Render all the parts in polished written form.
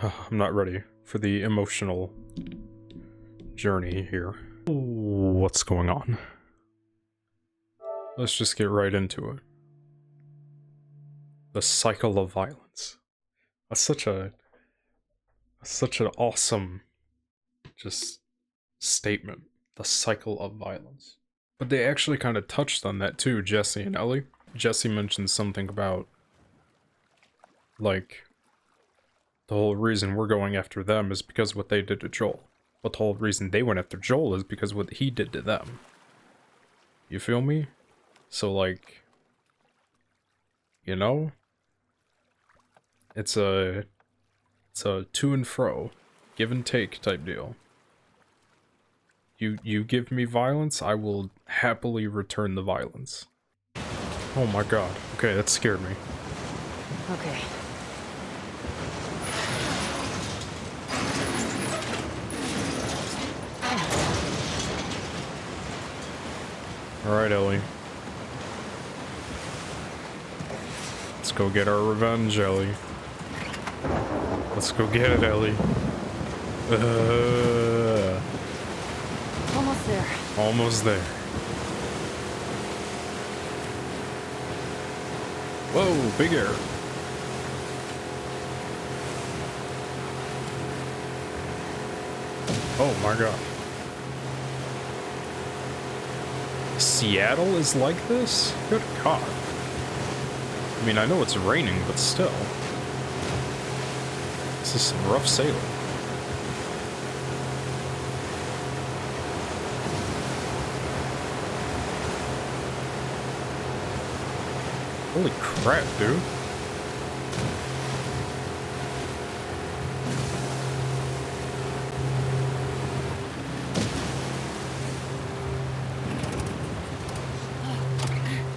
I'm not ready for the emotional journey here. What's going on? Let's just get right into it. The cycle of violence. That's such an awesome just statement. The cycle of violence. But they actually kind of touched on that too, Jesse and Ellie. Jesse mentioned something about, like, the whole reason we're going after them is because what they did to Joel. But the whole reason they went after Joel is because what he did to them. You feel me? So, like, you know? It's a to and fro, give and take type deal. You give me violence, I will happily return the violence. Oh my god. Okay, that scared me. Okay. Alright, Ellie. Let's go get our revenge, Ellie. Let's go get it, Ellie. Almost there. Almost there. Whoa, big air. Oh my god. Seattle is like this? Good god. I mean, I know it's raining, but still. This is some rough sailing. Holy crap, dude.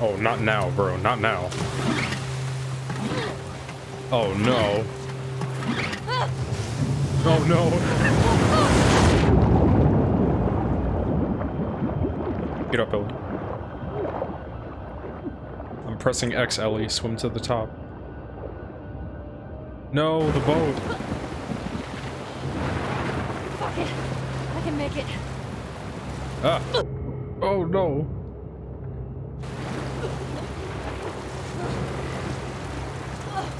Oh, not now, bro. Not now. Oh, no. Oh, no. Get up, Ellie. I'm pressing X, Ellie. Swim to the top. No, the boat. Fuck it. I can make it. Ah. Oh, no.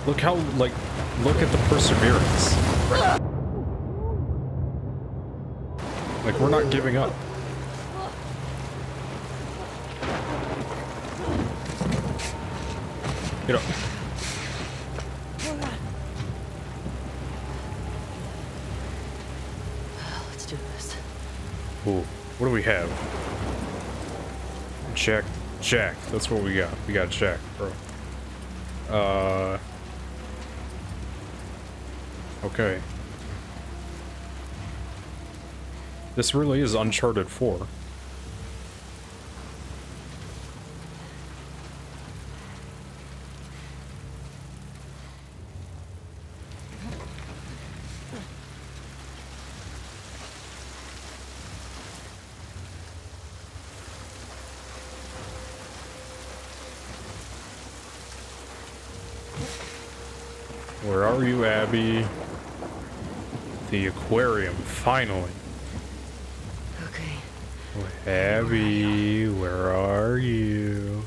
Look how, like, look at the perseverance. Like, we're not giving up. Get up. Let's do this. Ooh, what do we have? Jack. Jack. That's what we got. We got Jack, bro. Okay. This really is Uncharted 4. Where are you, Abby? The aquarium, finally. Okay. Oh, Abby, where are you?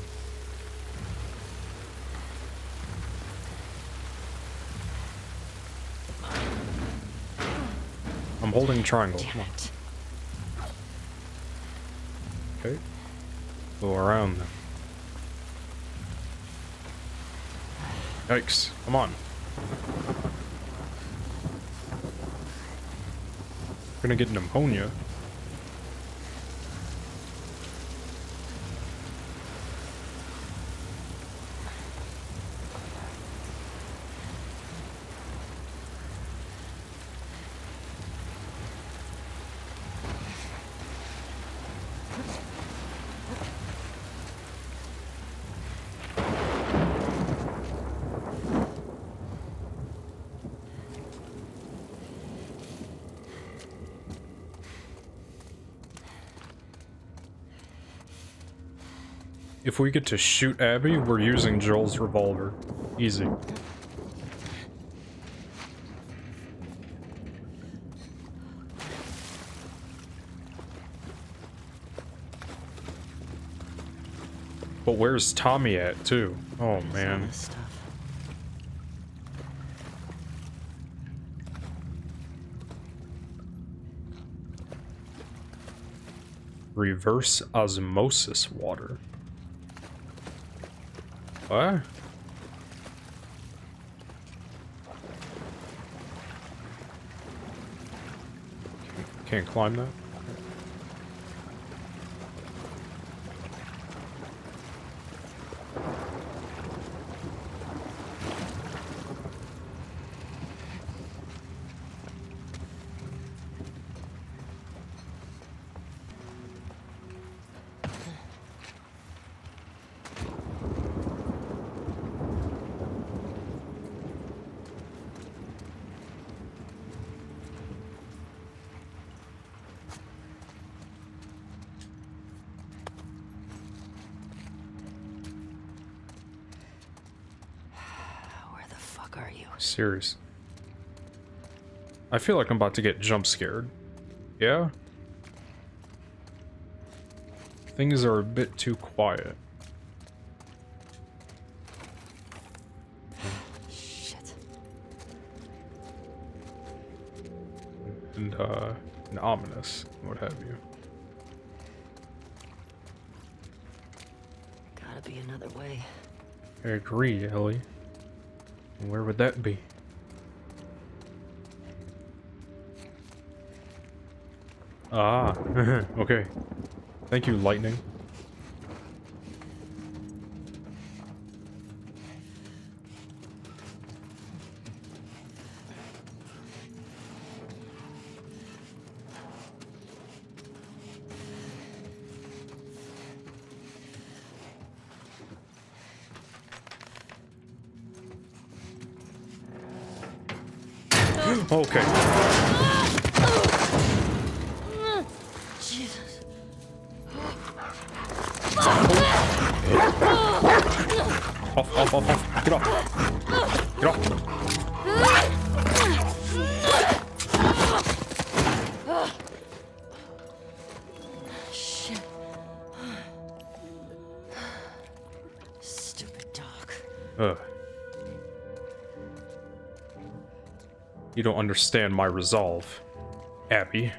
I'm holding triangle. Damn it. Okay. Go around them. Yikes, come on. Gonna get pneumonia. If we get to shoot Abby, we're using Joel's revolver. Easy. But where's Tommy at, too? Oh, man. Reverse osmosis water. What? Can't climb that. Serious. I feel like I'm about to get jump scared. Yeah? Things are a bit too quiet. Shit. And ominous, what have you. Gotta be another way. I agree, Ellie. Where would that be? Ah, okay. Thank you, lightning. Okay. Jesus. Off. Get off. Get off. Shit. Stupid dog. Ugh. You don't understand my resolve, Abby.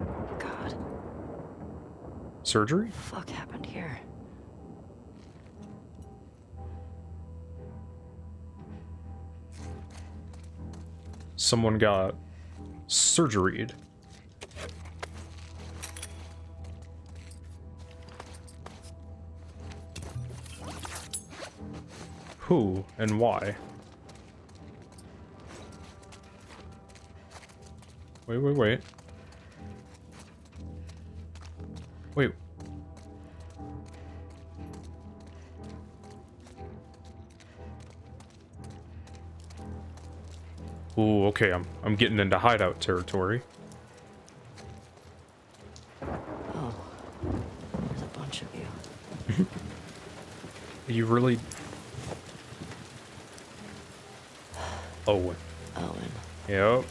God. Surgery? Fuck happened here. Someone got surgeried. Who and why? Wait. Wait. Ooh, okay, I'm getting into hideout territory. Oh. There's a bunch of you. You really... Owen. Yep.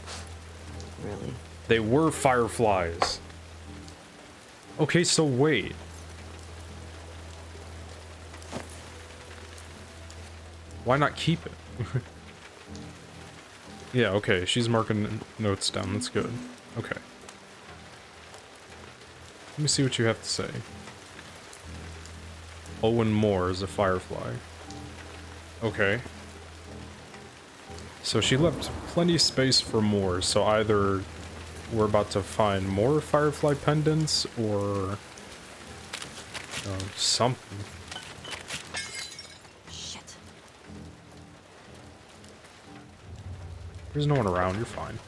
Really? They were fireflies. Okay, so wait. Why not keep it? Yeah, okay, she's marking notes down. That's good. Okay. Let me see what you have to say. Owen Moore is a firefly. Okay. So she left plenty of space for more, so either we're about to find more firefly pendants, or... something. Shit. There's no one around, you're fine.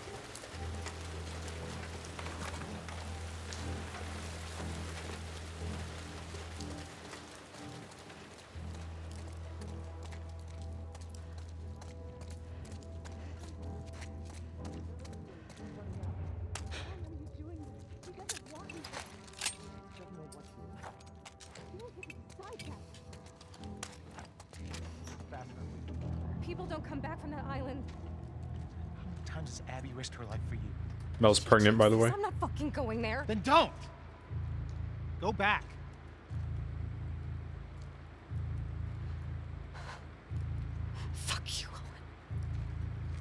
Mel's pregnant, by the way. I'm not fucking going there. Then don't! Go back.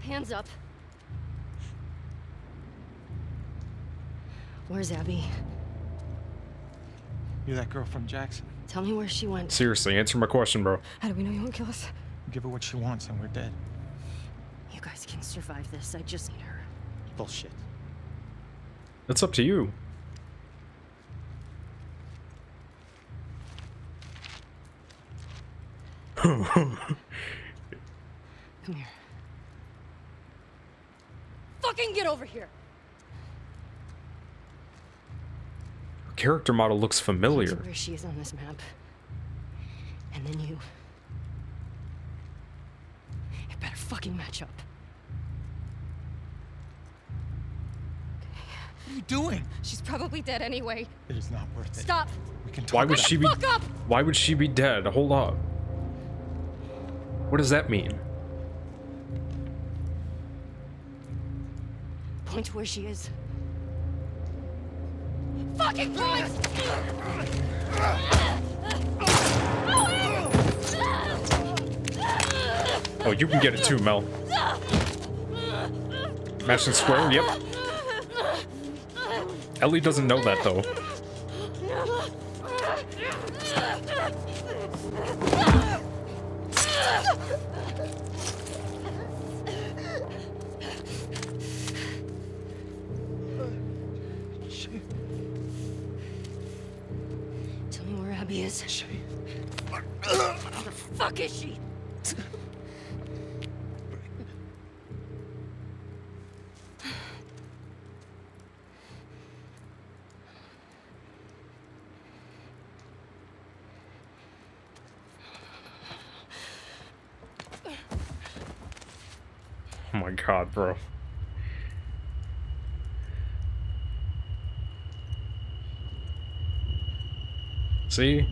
Hands up. Where's Abby? You're that girl from Jackson. Tell me where she went. Seriously, answer my question, bro. How do we know you won't kill us? Give her what she wants and we're dead. You guys can survive this. I just need her. Bullshit. That's up to you. Come here. Fucking get over here. Her character model looks familiar. Where she is on this map. And then you. It better fucking match up. What are you doing? She's probably dead anyway. It is not worth it. Stop. We can talk. Why would she be? Why would she be dead? Hold up. What does that mean? Point to where she is. Fucking point! Oh, you can get it too, Mel. Matching square, yep. Ellie doesn't know that though. Oh my God, bro. See?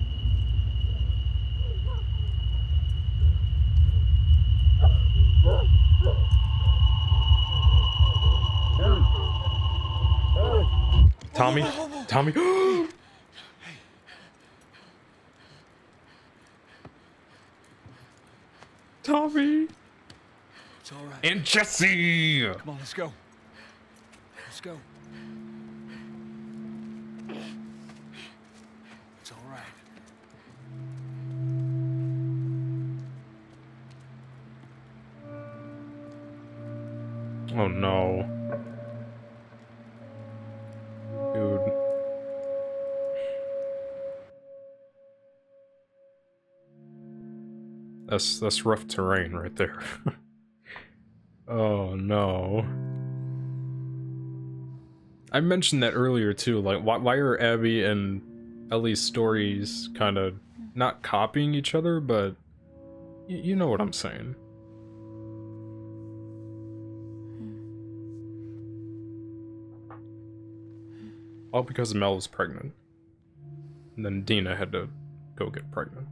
Tommy? Tommy? Hey. Tommy! It's all right. And Jesse! Come on, let's go. Let's go. It's all right. Oh no. That's rough terrain right there. Oh no. I mentioned that earlier too, like why are Abby and Ellie's stories kind of not copying each other, but you know what I'm saying. All because Mel was pregnant. And then Dina had to go get pregnant.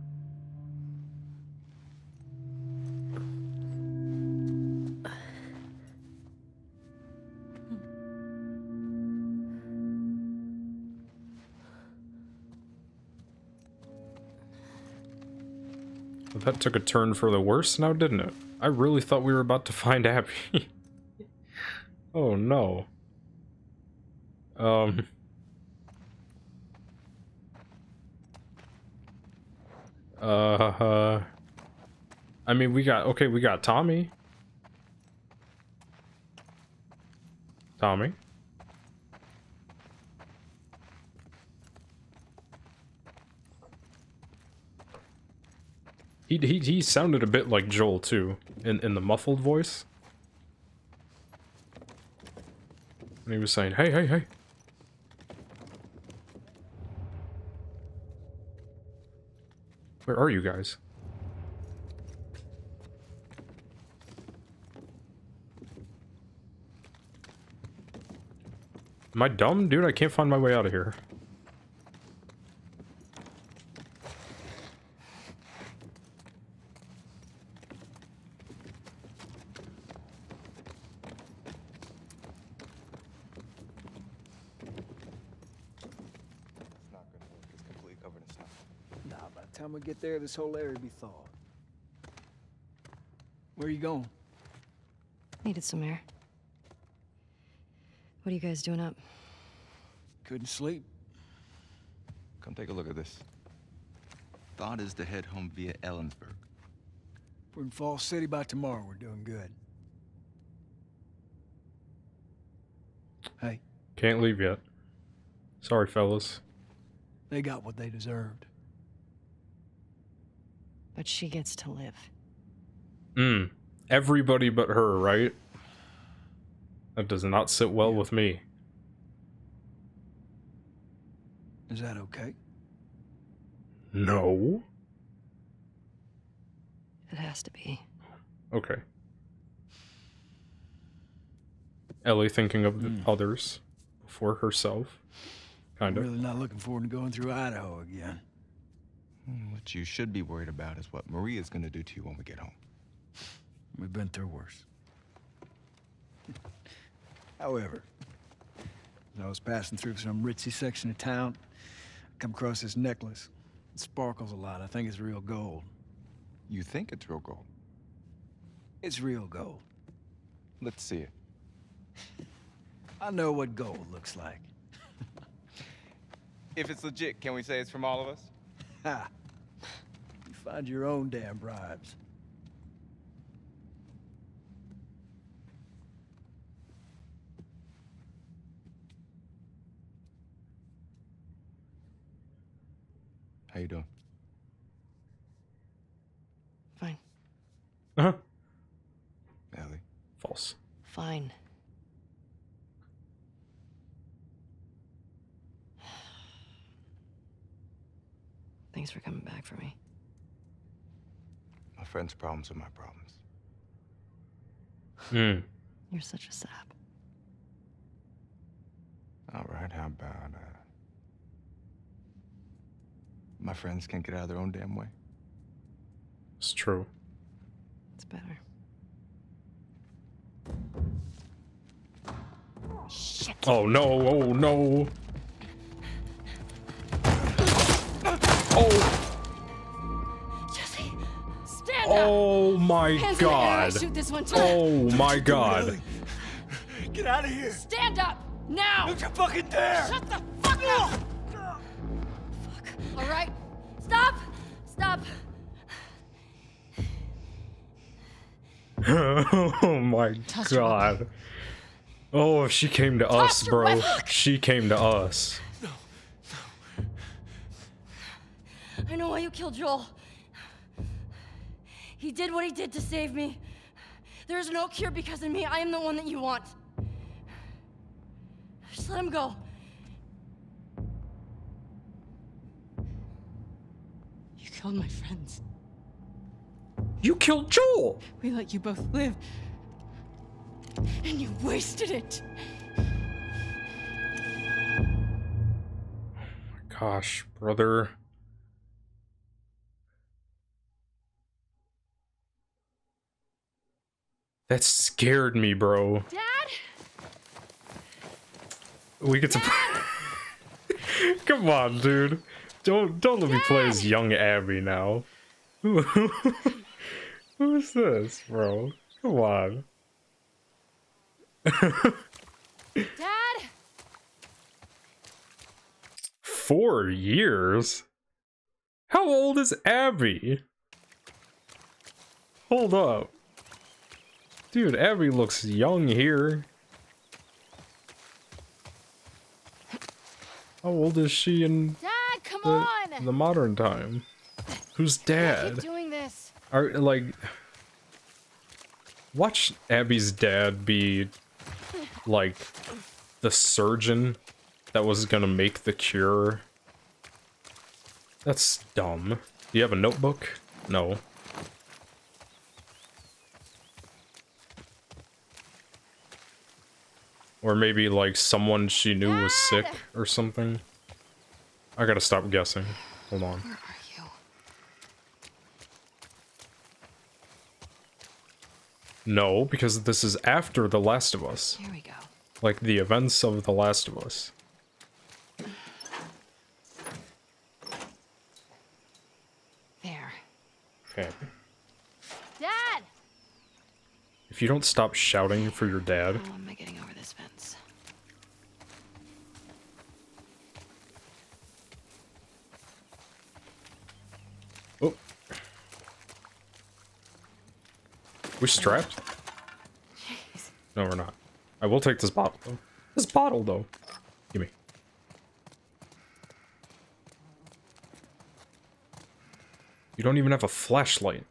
That took a turn for the worse now, didn't it? I really thought we were about to find Abby. Oh no. I mean, we got Tommy. Tommy. He sounded a bit like Joel too, in the muffled voice. And he was saying, "Hey, hey, hey." Where are you guys? Am I dumb, dude? I can't find my way out of here. Get there, this whole area would be thawed. Where are you going? Needed some air. What are you guys doing up? Couldn't sleep. Come take a look at this. Thought is to head home via Ellensburg. If we're in Fall City by tomorrow, we're doing good. Hey. Can't leave yet. Sorry, fellas. They got what they deserved. But she gets to live. Everybody but her, right? That does not sit well with me. Is that okay? No. It has to be. Okay. Ellie thinking of the others before herself. Kind of. I'm really not looking forward to going through Idaho again. What you should be worried about is what Maria's going to do to you when we get home. We've been through worse. However, as I was passing through some ritzy section of town, I come across this necklace. It sparkles a lot. I think it's real gold. You think it's real gold? It's real gold. Let's see it. I know what gold looks like. If it's legit, can we say it's from all of us? Ha! You find your own damn bribes. How you doing? Fine. Uh-huh. Ellie. False. Fine. Thanks for coming back for me. My friend's problems are my problems. You're such a sap. All right, how about, my friends can't get out of their own damn way. It's true. It's better. Shit. Oh no, oh no. Oh. Jesse, stand up. Oh my God. Shoot this one too. Oh my God. Get out of here. Stand up now. Don't you fucking dare. Shut the fuck up. All right, stop! Stop! Oh my God. Oh, she came to us, bro. She came to us. No, no. I know why you killed Joel. He did what he did to save me. There is no cure because of me. I am the one that you want. Just let him go. Killed my friends. You killed Joel. We let you both live, and you wasted it. Oh my gosh, brother. That scared me, bro. Dad? We get to Come on, dude. Don't let me play as young Abby now. Who's this, bro? Come on. Dad. 4 years? How old is Abby? Hold up. Dude, Abby looks young here. How old is she in... Dad. Come on. The modern time. Who's dad? Keep doing this. Are like watch Abby's dad be like the surgeon that was gonna make the cure. That's dumb. Do you have a notebook? No. Or maybe like someone she knew was sick or something. I gotta stop guessing. Hold on. Where are you? No, because this is after The Last of Us. Here we go. Like the events of The Last of Us. There. Okay. Dad! If If you don't stop shouting for your dad. How am I getting over this fence? Oh. We strapped? Jeez. No, we're not. I will take this bottle though. This bottle though. Gimme. You don't even have a flashlight.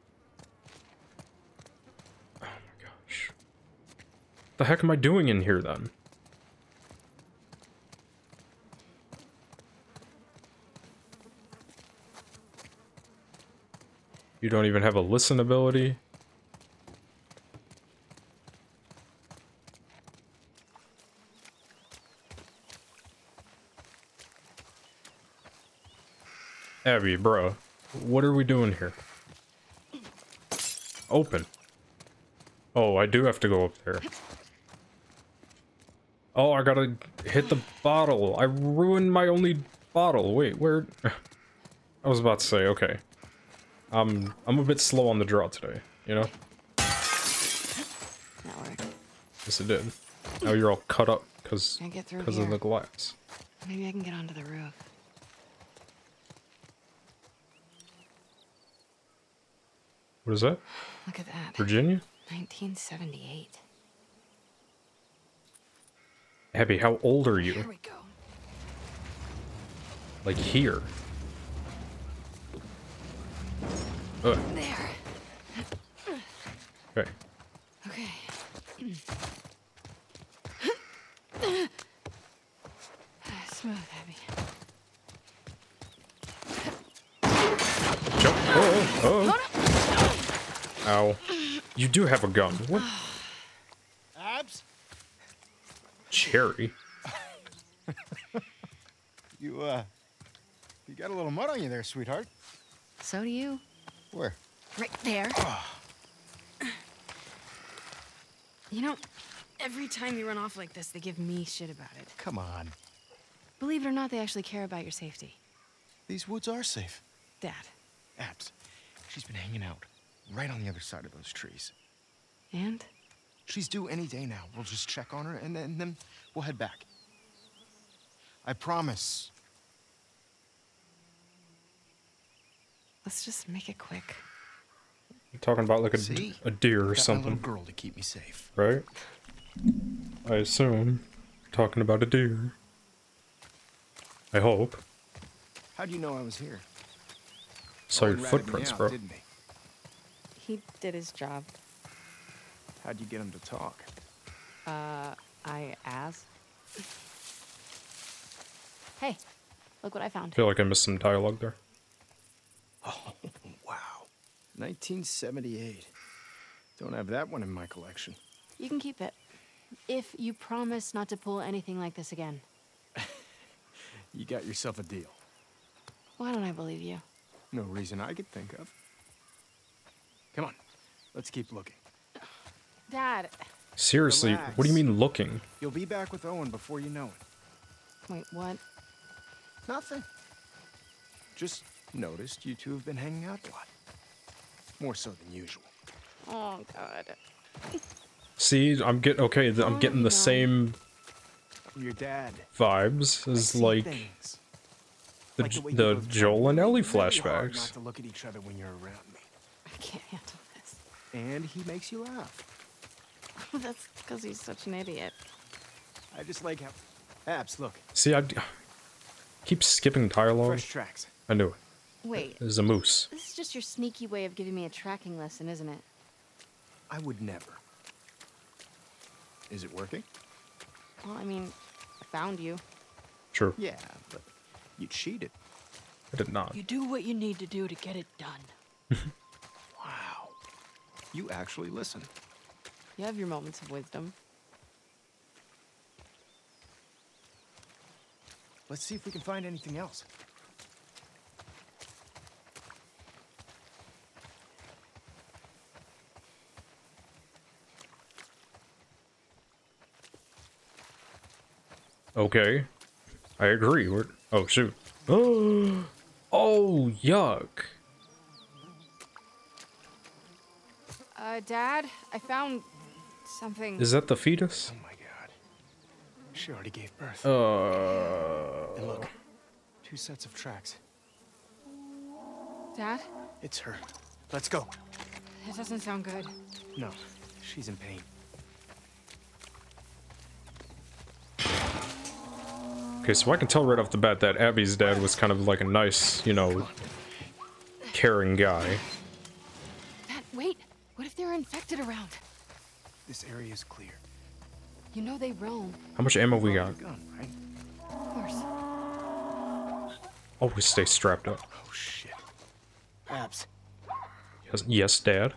Oh my gosh. What the heck am I doing in here then? You don't even have a listen ability. Abby, bro. What are we doing here? Open. Oh, I do have to go up there. Oh, I gotta hit the bottle. I ruined my only bottle. Wait, where? I was about to say, okay. I'm a bit slow on the draw today, you know? That worked. Yes, it did. Now you're all cut up because of the glass. Maybe I can get onto the roof. What is that? Look at that. Virginia? 1978. Abby, how old are you? Here we go. Like here. Ugh. There. Okay. Okay. Smooth, Abby. Jump. Oh, oh, oh. Ow. You do have a gun. What? Abs? Cherry. You got a little mud on you there, sweetheart. So do you. Where? Right there. Oh. You know, every time you run off like this, they give me shit about it. Come on. Believe it or not, they actually care about your safety. These woods are safe. Dad. Abs, she's been hanging out. Right on the other side of those trees. And? She's due any day now. We'll just check on her and then we'll head back. I promise. Let's just make it quick. You're talking about like a deer or something. Got my little girl to keep me safe. Right? I assume. Talking about a deer. I hope. How'd you know I was here? Saw your footprints, bro. Didn't he? He did his job. How'd you get him to talk? I asked. Hey, look what I found. I feel like I missed some dialogue there. Oh, wow. 1978. Don't have that one in my collection. You can keep it. If you promise not to pull anything like this again. You got yourself a deal. Why don't I believe you? No reason I could think of. Come on, let's keep looking. Dad. Seriously, relax. What do you mean looking? You'll be back with Owen before you know it. Wait, what? Nothing. Just noticed you two have been hanging out a lot. More so than usual. Oh, God. See, I'm getting the same your dad vibes as like the Joel and Ellie flashbacks. Not to look at each other when you're around me. I can't handle this. And he makes you laugh. Oh, that's because he's such an idiot. I just like how... Abs, look. See, I keep skipping dialogue. Fresh tracks. I knew it. Wait. There's a moose. This is just your sneaky way of giving me a tracking lesson, isn't it? I would never. Is it working? Well, I mean, I found you. Sure. Yeah, but you cheated. I did not. You do what you need to do to get it done. Wow. You actually listen. You have your moments of wisdom. Let's see if we can find anything else. Okay. I agree. We're... Oh, shoot. Oh, yuck. Dad, I found Something. Is that the fetus? Oh my god. She already gave birth. Oh. And look, 2 sets of tracks. Dad? It's her. Let's go. That doesn't sound good. No, she's in pain. Okay, so I can tell right off the bat that Abby's dad was kind of like a nice, you know, caring guy. Dad, wait. What if they're infected around? This area is clear. You know they roam. How much ammo we got? Gun, right? Of course. Always stay strapped up. Oh shit. Abs. Yes, yes, Dad.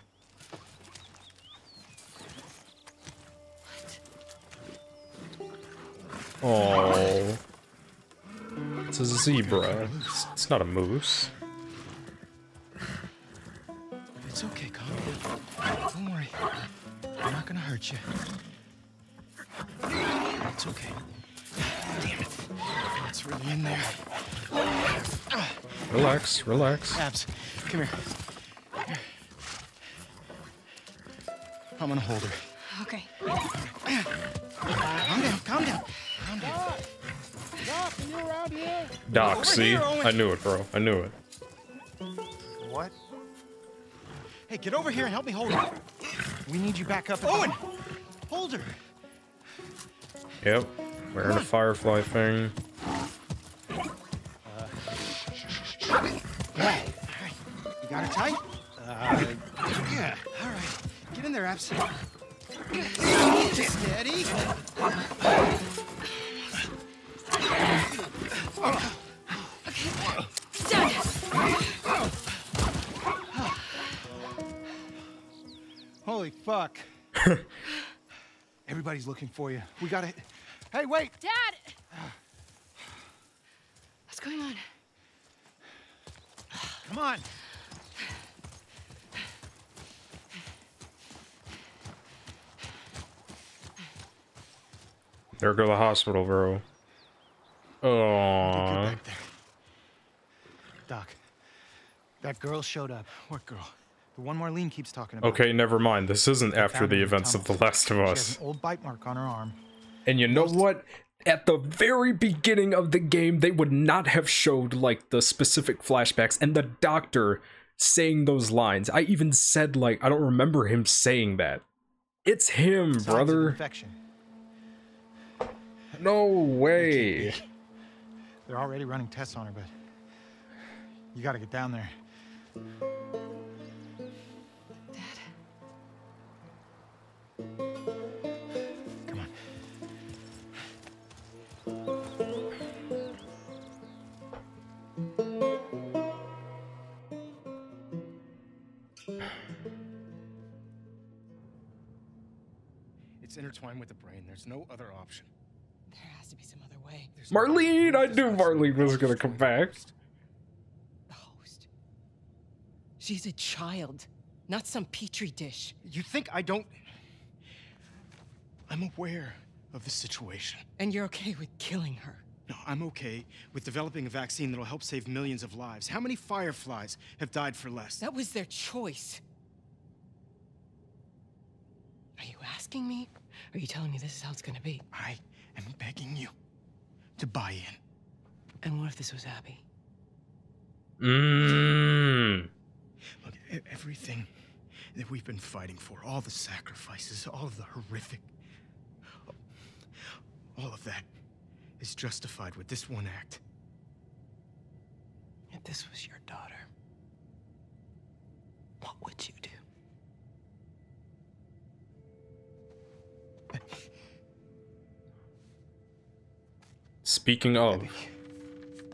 What? Oh. It's a zebra. It's not a moose. It's okay, Connor. Don't worry. I'm not gonna hurt you. It's okay. Damn it. It's really in there. Relax, relax. Abs, come here. I'm gonna hold her. Okay. Calm down, calm down. Calm down. Doc, are you around here? Doc, see? I knew it, bro. I knew it. What? Hey, get over here and help me hold her. We need you back up. Owen! Hold her! Yep. Wearing a firefly thing. Yeah. Alright. You got it tight? Yeah. Alright. Get in there, Abs. Steady. Okay. Dad. Holy fuck. Everybody's looking for you. We gotta... Hey, wait! Dad! What's going on? Come on! There go the hospital, bro. Aww. Doc, that girl showed up. What girl? The one Marlene keeps talking about. Okay, never mind. This isn't after the events of The Last of Us. She has an old bite mark on her arm. And you know what? At the very beginning of the game, they would not have showed, like, the specific flashbacks and the doctor saying those lines. I even said, like, I don't remember him saying that. It's him, brother. Infection. No way. They're already running tests on her, but you gotta get down there. Come on. It's intertwined with the brain. There's no other option. There has to be some other way. There's Marlene! No I knew Marlene was gonna come back. The host. She's a child, not some petri dish. You think I don't... I'm aware of the situation. And you're okay with killing her? No, I'm okay with developing a vaccine that'll help save millions of lives. How many fireflies have died for less? That was their choice. Are you asking me? Or are you telling me this is how it's gonna be? I am begging you to buy in. And what if this was Abby? Mmm. Look, everything that we've been fighting for, all the sacrifices, all of the horrific... All of that is justified with this one act. If this was your daughter, what would you do? Speaking of...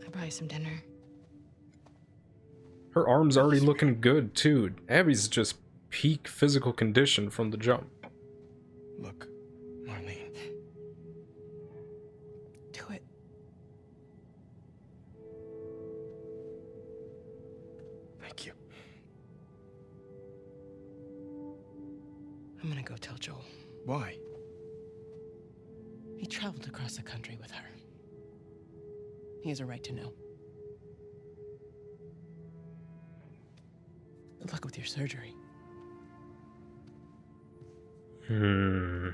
I'll buy some dinner. Her arm's already looking good, too. Abby's just peak physical condition from the jump. Look. I'm gonna go tell Joel. Why? He traveled across the country with her. He has a right to know. Good luck with your surgery. Hmm.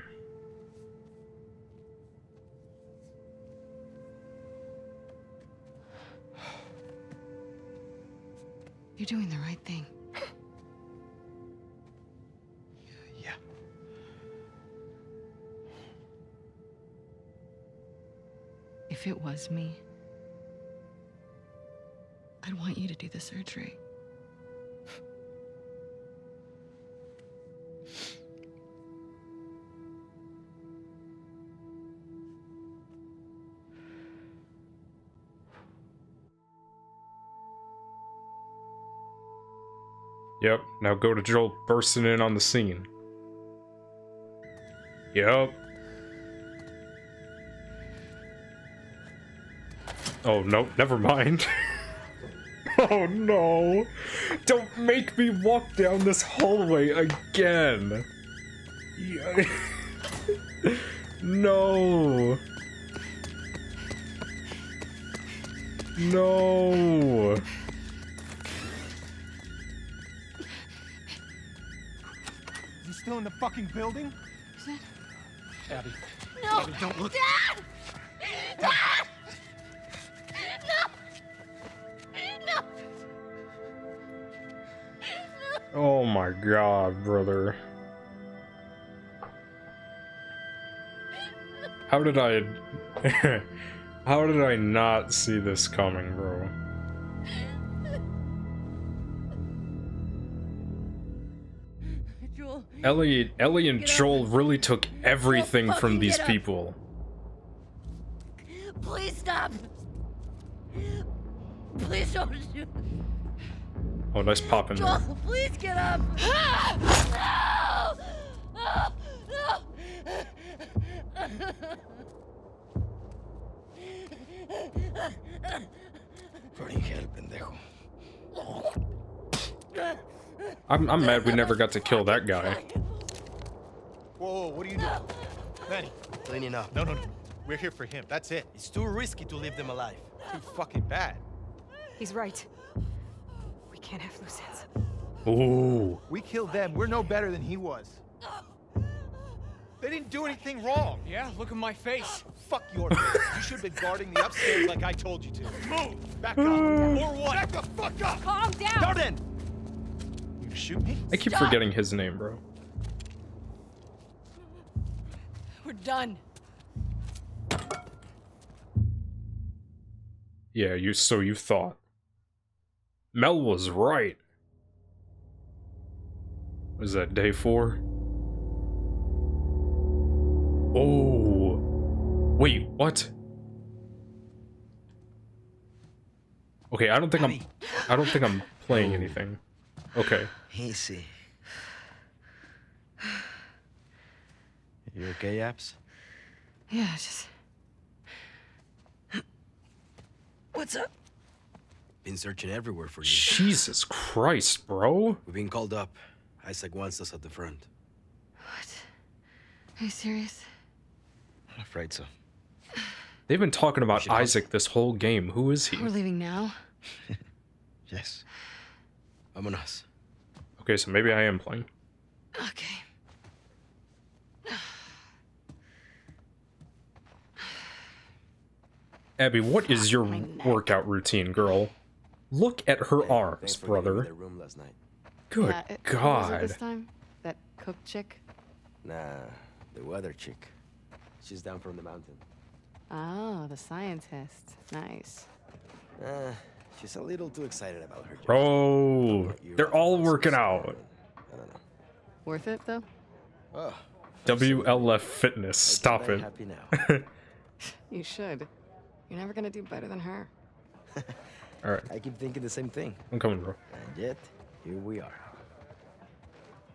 You're doing the right thing. Yeah. If it was me, I'd want you to do the surgery. Yep, now go to Joel bursting in on the scene. Yep. Oh, no, never mind. Oh, no. Don't make me walk down this hallway again. No. No. Still in the fucking building? Is it? Abby. No! Abby, don't look. Dad! Dad! No! No! No! Oh my god, brother. How did I... How did I not see this coming, bro? Ellie and Joel really took everything from these people. Please stop. Please don't shoot. Oh, nice pop in there. Joel, please get up. No! No! No! I'm mad we never got to kill that guy. Whoa, what are you doing? Manny. Cleaning up. No, no, no. We're here for him. That's it. It's too risky to leave them alive. Too fucking bad. He's right. We can't have loose ends. Ooh. We killed them. We're no better than he was. They didn't do anything wrong. Yeah, look at my face. Fuck your face. You should have been guarding the upstairs like I told you to. Move! Back up. Or what? Back the fuck up! Calm down! Jordan! Shoot me? I keep forgetting his name, bro. We're done. Yeah, so you thought. Mel was right. Was that day 4? Oh. Wait, what? Okay, I don't think I'm playing anything. Okay. Easy. You okay, Apps? Yeah, just... What's up? Been searching everywhere for you. Jesus Christ, bro. We've been called up. Isaac wants us at the front. What? Are you serious? I'm afraid so. They've been talking about Isaac this whole game. Who is he? We're leaving now? Yes. I'm on us. Okay, so maybe I am playing. Okay. Abby, what is your workout routine, girl? Look at her arms, brother. Good God. Was it this time? That cook chick? Nah, the weather chick. She's down from the mountain. Oh, the scientist. Nice. She's a little too excited about her job. Bro, they're all working out. I don't know. Worth it though? Oh, WLF fitness. Stop it. Happy now. You should. You're never gonna do better than her. All right. I keep thinking the same thing. I'm coming, bro. And yet, here we are.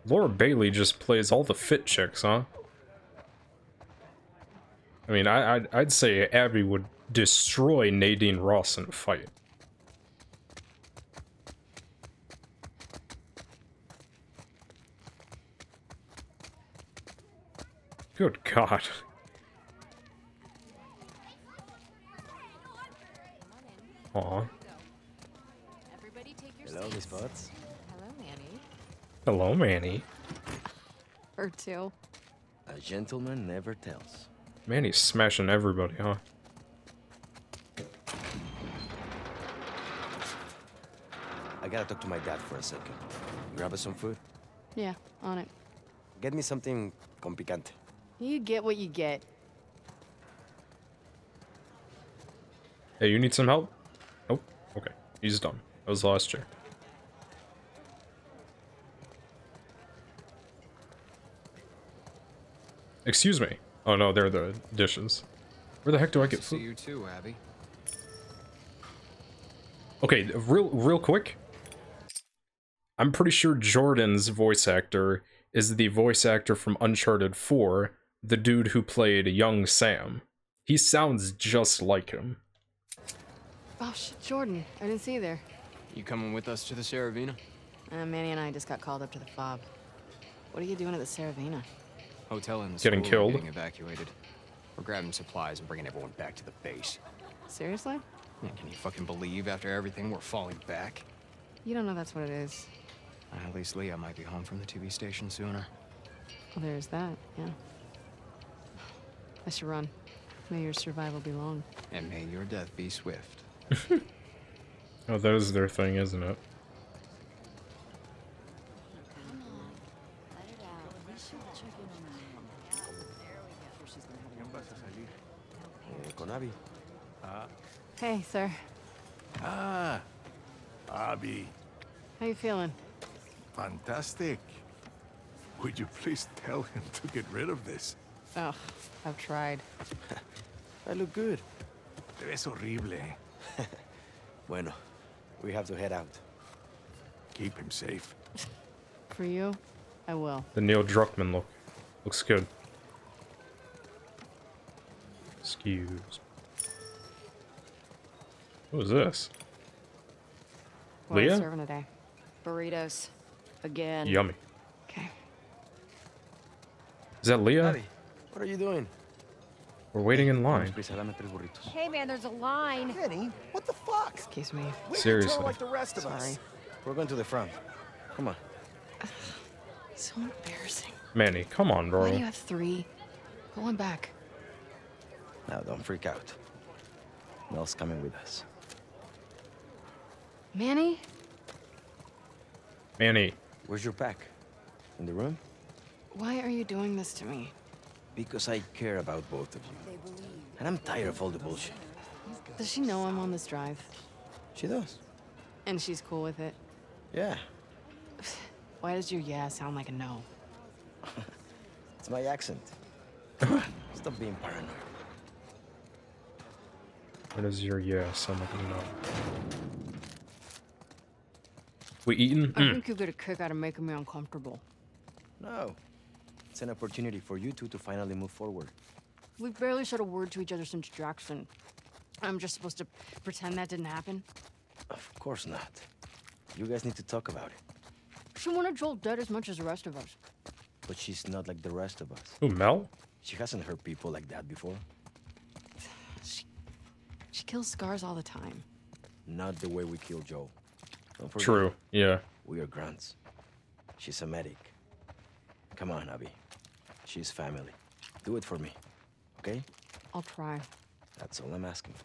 Laura Bailey just plays all the fit chicks, huh? I mean, I'd say Abby would destroy Nadine Ross in a fight. Good God. Aw. Hello, Miss Butts. Hello, Manny. Her too. A gentleman never tells. Man, he's smashing everybody, huh? I gotta talk to my dad for a second. Grab us some food? Yeah, on it. Get me something con picante. You get what you get. Hey, you need some help? Nope. Okay. He's done. That was the last chair. Excuse me. Oh no, they're the dishes. Where the heck do I get food? See you too, Abby. Okay, real quick. I'm pretty sure Jordan's voice actor is the voice actor from Uncharted 4, the dude who played young Sam. He sounds just like him. Oh shit, Jordan. I didn't see you there. You coming with us to the Serevena? Manny and I just got called up to the FOB. What are you doing at the Serevena? Hotel in the getting killed. Getting evacuated. We're grabbing supplies and bringing everyone back to the base. Seriously? Man, can you fucking believe after everything we're falling back? You don't know that's what it is. At least Leah might be home from the TV station sooner. Well, there's that, yeah. I should run. May your survival be long. And may your death be swift. Oh, that is their thing, isn't it? Hey, sir. Ah, Abby. How you feeling? Fantastic. Would you please tell him to get rid of this? Oh, I've tried. I look good. Te ves horrible. Bueno, we have to head out. Keep him safe. For you, I will. The Neil Druckmann look. Looks good. Excuse me. What is this? What Leah? Are you serving today? Burritos. Again. Yummy. Okay. Is that Leah? Abby, what are you doing? We're waiting in line. Hey man, there's a line. Manny, what the fuck? Excuse me. Seriously. Like the rest of us. We're going to the front. Come on. So embarrassing. Manny, come on, bro. Why do you have three? Go on back. Now don't freak out. Mel's coming with us. Manny? Manny. Where's your pack? In the room? Why are you doing this to me? Because I care about both of you. And I'm tired of all the bullshit. Does she know I'm on this drive? She does. And she's cool with it? Yeah. Why does your yeah sound like a no? It's my accent. Stop being paranoid. Why does your yeah sound like a no? We eating? I think you get a kick out of making me uncomfortable. No. It's an opportunity for you two to finally move forward. We barely said a word to each other since Jackson. I'm just supposed to pretend that didn't happen? Of course not. You guys need to talk about it. She wanted Joel dead as much as the rest of us. But she's not like the rest of us. Who, Mel? She hasn't hurt people like that before. She kills scars all the time. Not the way we kill Joel. True. Yeah. We are grunts. She's a medic. Come on, Abby. She's family. Do it for me. Okay? I'll try. That's all I'm asking for.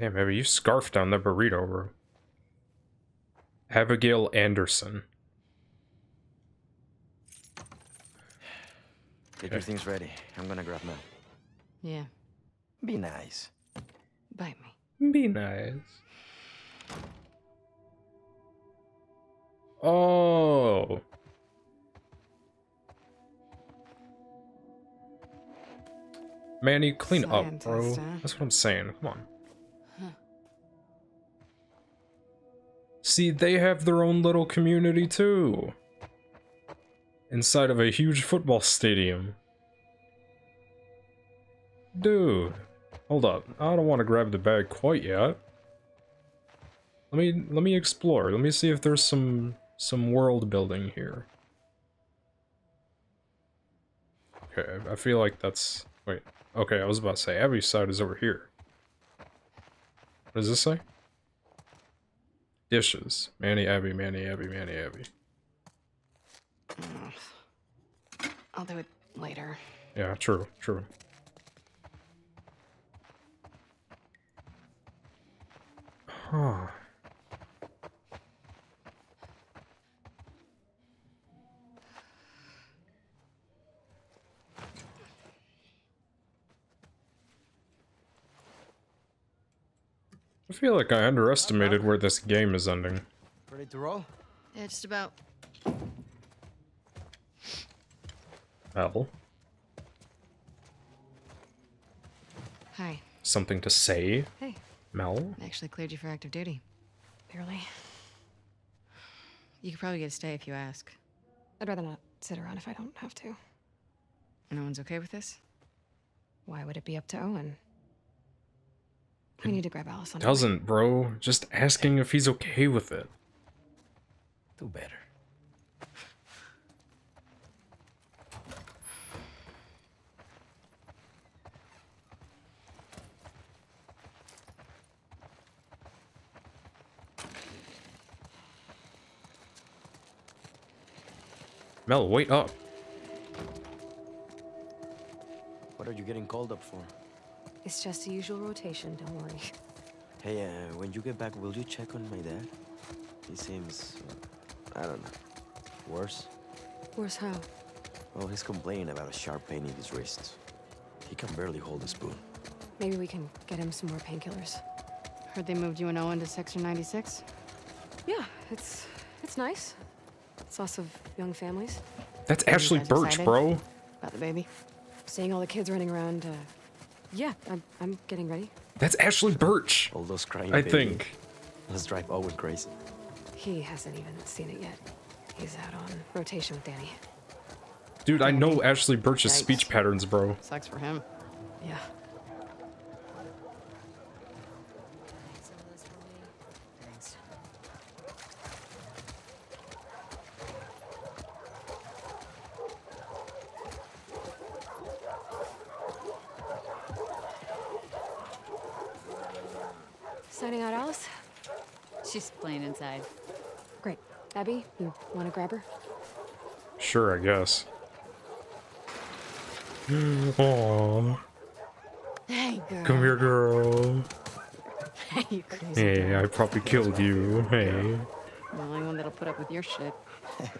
Damn, baby, you scarfed down the burrito room. Abigail Anderson. Get your things ready. I'm gonna grab Mel. Yeah. Be nice. Bite me. Be nice. Oh. Manny, clean up, bro. That's what I'm saying. Come on. Huh. See, they have their own little community too. Inside of a huge football stadium. Dude. Hold up, I don't want to grab the bag quite yet. Let me explore. Let me see if there's some world building here. Okay, I feel like that's... Wait, okay, I was about to say, Abby's side is over here. What does this say? Dishes. Manny, Abby, Manny, Abby, Manny, Abby. I'll do it later. Yeah, true, true. Huh. I feel like I underestimated where this game is ending. Ready to roll? Yeah, just about. Apple. Hi. Something to say? Hey. Mel? I actually cleared you for active duty. Barely. You could probably get a stay if you ask. I'd rather not sit around if I don't have to. No one's okay with this? Why would it be up to Owen? We need to grab Alice on. Doesn't, bro. Just asking if he's okay with it. Do better. Mel, wait up. What are you getting called up for? It's just the usual rotation, don't worry. Hey, when you get back, will you check on my dad? He seems, I don't know, worse? Worse how? Well, he's complaining about a sharp pain in his wrists. He can barely hold a spoon. Maybe we can get him some more painkillers. Heard they moved you and Owen to Section 96? Yeah, it's nice. It's lots of young families. That's Ashley Birch, bro. About the baby. Seeing all the kids running around, yeah, I'm getting ready. That's Ashley Birch. All those crying babies. I think. Let's drive Owen crazy. He hasn't even seen it yet. He's out on rotation with Danny. Dude, I know Ashley Birch's speech patterns, bro. Sucks for him. Yeah. Great. Abby, you want to grab her? Sure, I guess. Aww. Hey, girl. Come here, girl. Hey, you crazy girl. I probably killed you. Hey. I'm the only one that'll put up with your shit.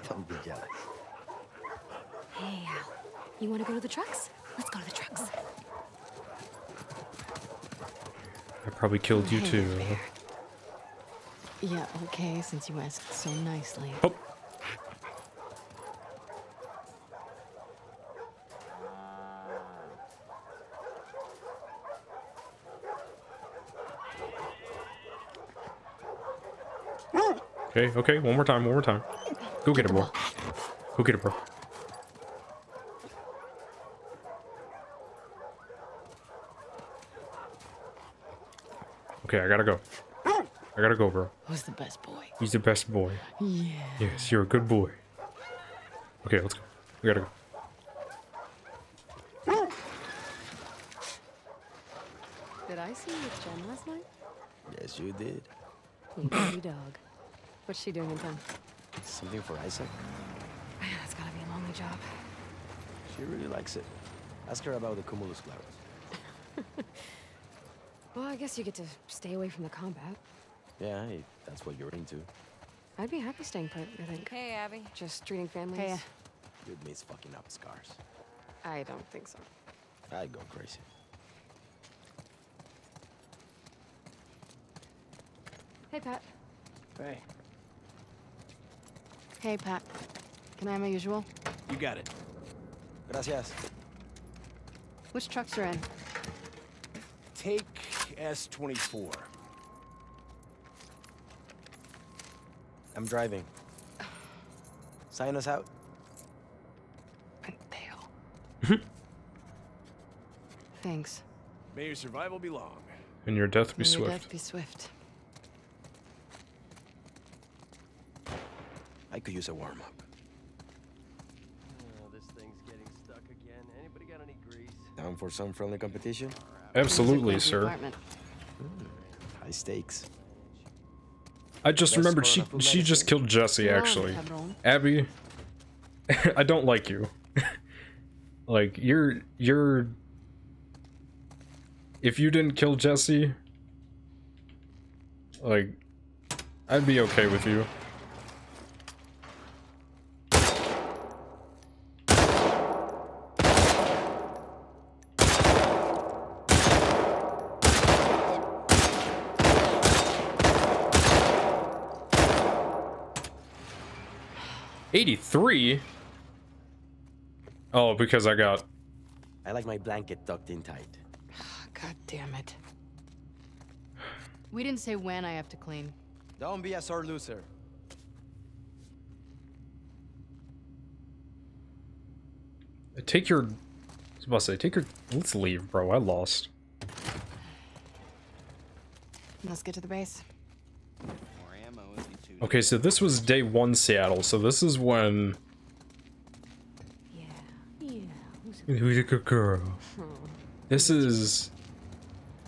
Don't be jealous. Hey, Al. You want to go to the trucks? Let's go to the trucks. I probably killed you, too. Fair. Yeah, okay, since you asked so nicely. Oh. Okay, okay, one more time. Go get it, bro. Go get it, bro. Okay, I gotta go, bro. Who's the best boy? He's the best boy. Yeah. Yes, you're a good boy. Okay, let's go. We gotta go. Did I see you with Gem last night? Yes, you did. Pretty dog. What's she doing in town? Something for Isaac. That's gotta be a lonely job. She really likes it. Ask her about the Cumulus Flower. Well, I guess you get to stay away from the combat. Yeah, if that's what you're into. I'd be happy staying put, I think. Hey, Abby. Just treating families. Hey, you'd miss fucking up scars. I don't think so. I'd go crazy. Hey, Pat. Hey. Hey, Pat. Can I have my usual? You got it. Gracias. Which trucks are in? Take S-24. I'm driving. Sign us out. Thanks. May your survival be long. And your death be swift. Your death be swift. I could use a warm up. Oh, this thing's getting stuck again. Anybody got any grease? Down for some friendly competition? Absolutely, sir. High stakes. I just remembered she just killed Jesse, actually. Abby, I don't like you. Like, you're... If you didn't kill Jesse, like, I'd be okay with you. $83? Oh, because I got... I like my blanket tucked in tight. God damn it. We didn't say when I have to clean. Don't be a sore loser. Take your... I was about to say, take your... Let's leave, bro. I lost. Let's get to the base. Okay, so this was day one Seattle, so this is when... Who's a good girl? This is...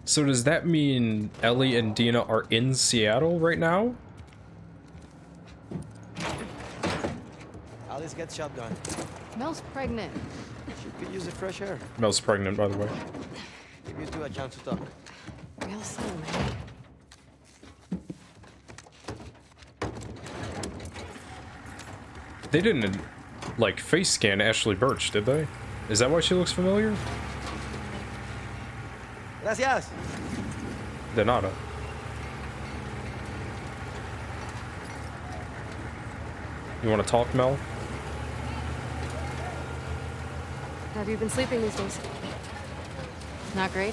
So does that mean Ellie and Dina are in Seattle right now? Alice gets shot done. Mel's pregnant. She could use a fresh air. Mel's pregnant, by the way. Give you two a chance to talk. Real slow, man. They didn't, like, face scan Ashley Birch, did they? Is that why she looks familiar? Gracias. De nada. You want to talk, Mel? Have you been sleeping these days? Not great.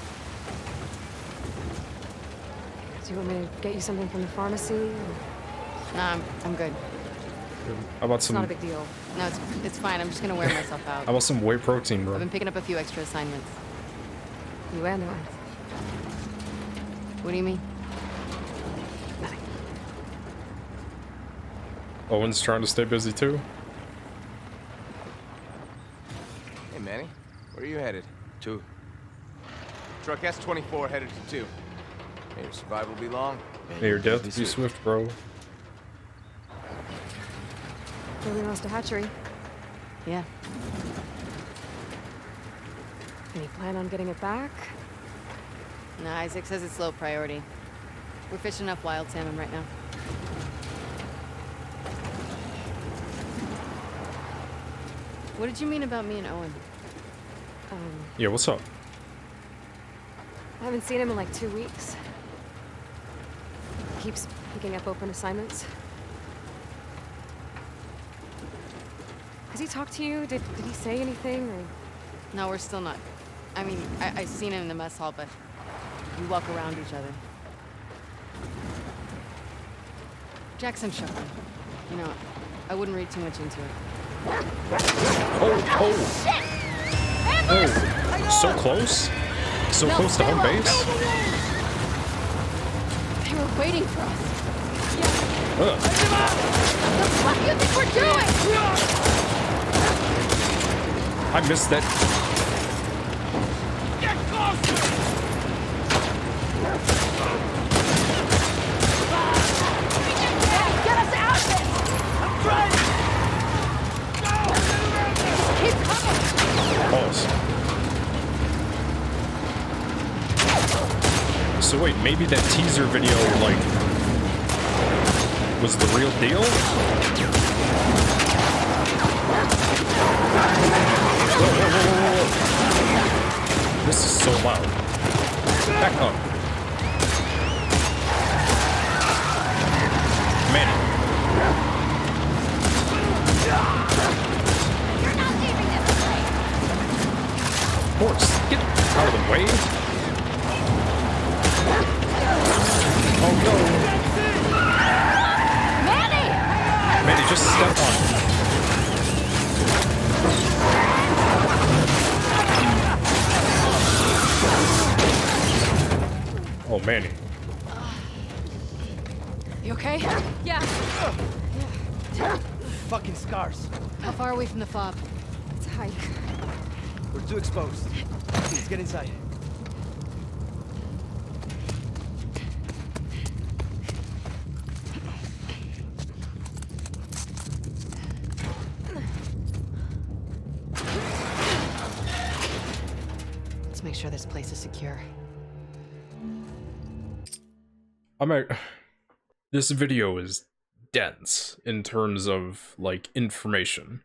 Do you want me to get you something from the pharmacy? Or... Nah, I'm good. How about some... It's not a big deal. No, it's fine. I'm just gonna wear myself out. How about some whey protein, bro? I've been picking up a few extra assignments. You and I. What do you mean? Nothing. Owen's trying to stay busy too. Hey Manny, where are you headed? Two. Truck S24 headed to 2. May your survival be long. May your death be swift, bro. We lost a hatchery. Yeah. Any plan on getting it back? No, Isaac says it's low priority. We're fishing up wild salmon right now. What did you mean about me and Owen? Yeah, what's up? I haven't seen him in like 2 weeks. He keeps picking up open assignments. Has he talked to you? Did he say anything? Or... No, we're still not. I mean, I seen him in the mess hall, but we walk around each other. Jackson shot me. You know, I wouldn't read too much into it. Oh, oh! Shit! Ambush! Oh, so close? So close to home base? They were waiting for us. Yeah. What the fuck do you think we're doing? I missed that. Get closer! Get us out of this! I'm trying! Keep coming! Pause. So wait, maybe that teaser video, like... was the real deal? Whoa, whoa, whoa, whoa. This is so loud. Back up. Manny. You're not leaving this place. Of course. Get out of the way. Oh no. Manny, just step on. Oh, Manny. You okay? Yeah. Fucking scars. How far away from the fob? It's a hike. We're too exposed. Let's get inside. sure this place is secure. This video is dense in terms of, like, information.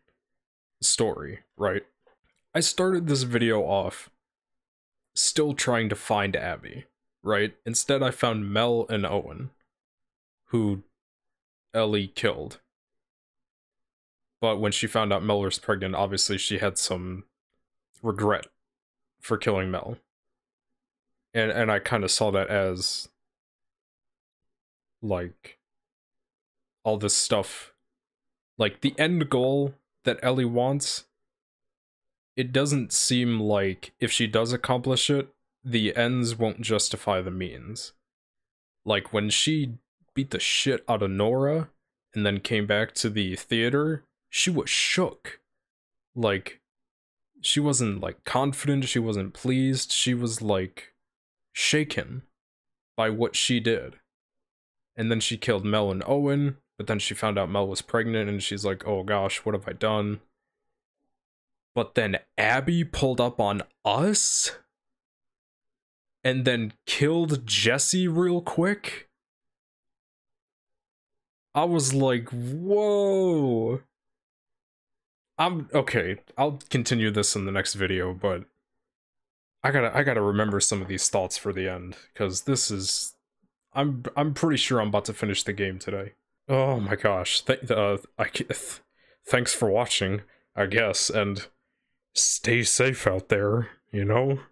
Story, right? I started this video off still trying to find Abby, right? Instead, I found Mel and Owen, who Ellie killed. But when she found out Mel was pregnant, obviously she had some regret for killing Mel. And I kind of saw that as, like, all this stuff, like, the end goal that Ellie wants, it doesn't seem like, if she does accomplish it, the ends won't justify the means. Like, when she beat the shit out of Nora, and then came back to the theater, she was shook. Like, she wasn't, like, confident, she wasn't pleased, she was, like, shaken by what she did. And then she killed Mel and Owen, but then she found out Mel was pregnant, and she's like, oh gosh, what have I done? But then Abby pulled up on us? And then killed Jesse real quick? I was like, whoa! Okay, I'll continue this in the next video, but I gotta remember some of these thoughts for the end, because this is... I'm pretty sure I'm about to finish the game today. Oh my gosh. Thanks for watching, I guess, and stay safe out there, you know?